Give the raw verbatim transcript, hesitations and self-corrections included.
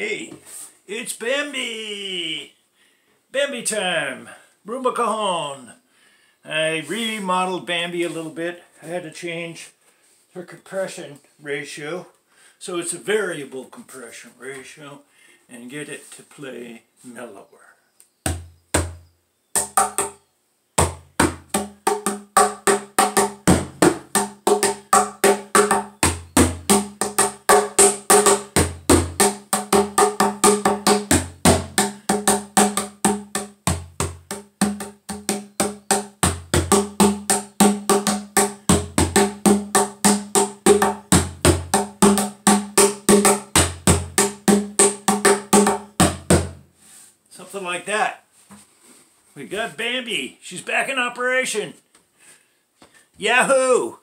Hey, it's Bambi! Bambi time! Rumba Cajon! I remodeled Bambi a little bit. I had to change her compression ratio, so it's a variable compression ratio, and get it to play mellower. Something like that. We got Bambi. She's back in operation. Yahoo!